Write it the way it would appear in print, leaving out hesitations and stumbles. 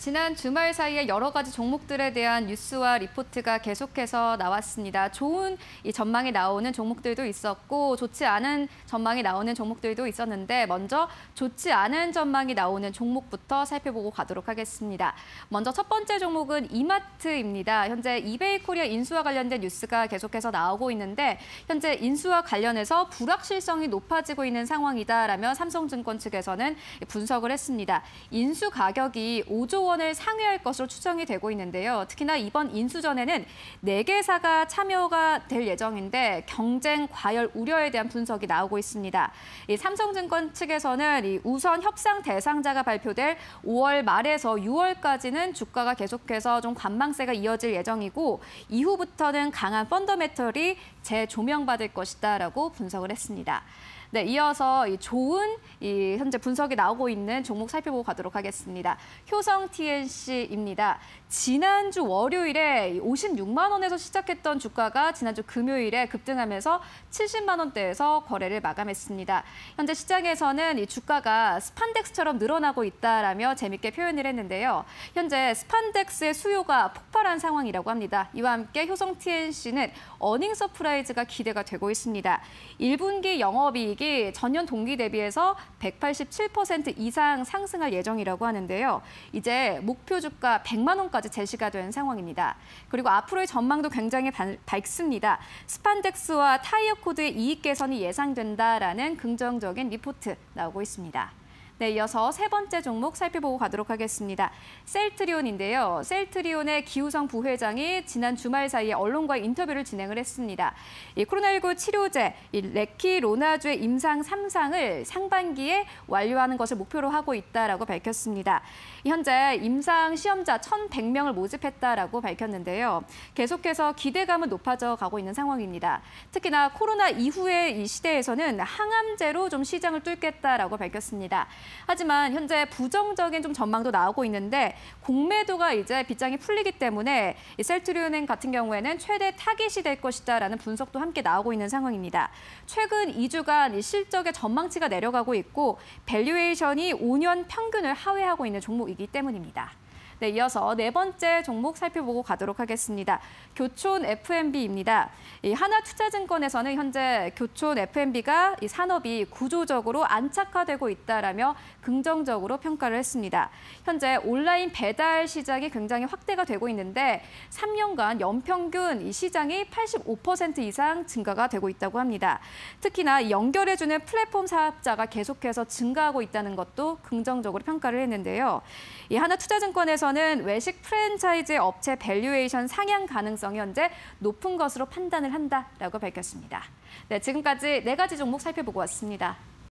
지난 주말 사이에 여러 가지 종목들에 대한 뉴스와 리포트가 계속해서 나왔습니다. 좋은 이 전망이 나오는 종목들도 있었고 좋지 않은 전망이 나오는 종목들도 있었는데 먼저 좋지 않은 전망이 나오는 종목부터 살펴보고 가도록 하겠습니다. 먼저 첫 번째 종목은 이마트입니다. 현재 이베이코리아 인수와 관련된 뉴스가 계속해서 나오고 있는데 현재 인수와 관련해서 불확실성이 높아지고 있는 상황이다라며 삼성증권 측에서는 분석을 했습니다. 인수 가격이 5조 원을 상회할 것으로 추정이 되고 있는데요. 특히나 이번 인수전에는 4개사가 참여가 될 예정인데 경쟁 과열 우려에 대한 분석이 나오고 있습니다. 이 삼성증권 측에서는 이 우선 협상 대상자가 발표될 5월 말에서 6월까지는 주가가 계속해서 좀 관망세가 이어질 예정이고 이후부터는 강한 펀더멘털이 재조명받을 것이다라고 분석을 했습니다. 네, 이어서 좋은 현재 분석이 나오고 있는 종목 살펴보고 가도록 하겠습니다. 효성 TNC입니다. 지난주 월요일에 56만 원에서 시작했던 주가가 지난주 금요일에 급등하면서 70만 원대에서 거래를 마감했습니다. 현재 시장에서는 이 주가가 스판덱스처럼 늘어나고 있다라며 재밌게 표현을 했는데요. 현재 스판덱스의 수요가 폭발한 상황이라고 합니다. 이와 함께 효성 TNC는 어닝 서프라이즈가 기대가 되고 있습니다. 1분기 영업이익 전년 동기 대비해서 187% 이상 상승할 예정이라고 하는데요. 이제 목표 주가 100만 원까지 제시가 된 상황입니다. 그리고 앞으로의 전망도 굉장히 밝습니다. 스판덱스와 타이어 코드의 이익 개선이 예상된다라는 긍정적인 리포트 나오고 있습니다. 네, 이어서 세 번째 종목 살펴보고 가도록 하겠습니다. 셀트리온인데요. 셀트리온의 기우성 부회장이 지난 주말 사이에 언론과 인터뷰를 진행을 했습니다. 이 코로나19 치료제 레키로나주의 임상 3상을 상반기에 완료하는 것을 목표로 하고 있다라고 밝혔습니다. 현재 임상 시험자 1,100명을 모집했다라고 밝혔는데요. 계속해서 기대감은 높아져 가고 있는 상황입니다. 특히나 코로나 이후의 이 시대에서는 항암제로 좀 시장을 뚫겠다라고 밝혔습니다. 하지만 현재 부정적인 좀 전망도 나오고 있는데 공매도가 이제 빗장이 풀리기 때문에 이 셀트리온 같은 경우에는 최대 타깃이 될 것이다라는 분석도 함께 나오고 있는 상황입니다. 최근 2주간 이 실적의 전망치가 내려가고 있고 밸류에이션이 5년 평균을 하회하고 있는 종목이기 때문입니다. 네, 이어서 네 번째 종목 살펴보고 가도록 하겠습니다. 교촌 F&B입니다. 이 하나투자증권에서는 현재 교촌 F&B가 이 산업이 구조적으로 안착화되고 있다라며 긍정적으로 평가를 했습니다. 현재 온라인 배달 시장이 굉장히 확대가 되고 있는데 3년간 연평균 이 시장이 85% 이상 증가가 되고 있다고 합니다. 특히나 연결해주는 플랫폼 사업자가 계속해서 증가하고 있다는 것도 긍정적으로 평가를 했는데요. 이 하나투자증권에서 는 외식 프랜차이즈 업체 밸류에이션 상향 가능성이 현재 높은 것으로 판단을 한다라고 밝혔습니다. 네, 지금까지 네 가지 종목 살펴보고 왔습니다.